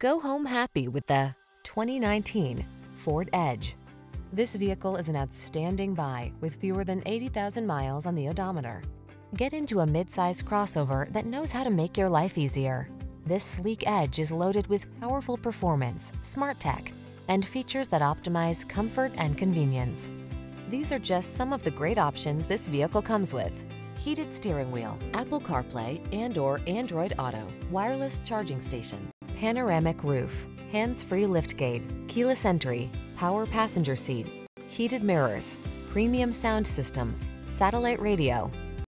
Go home happy with the 2019 Ford Edge. This vehicle is an outstanding buy with fewer than 80,000 miles on the odometer. Get into a midsize crossover that knows how to make your life easier. This sleek Edge is loaded with powerful performance, smart tech, and features that optimize comfort and convenience. These are just some of the great options this vehicle comes with: heated steering wheel, Apple CarPlay and/or Android Auto, wireless charging station, panoramic roof, hands-free liftgate, keyless entry, power passenger seat, heated mirrors, premium sound system, satellite radio,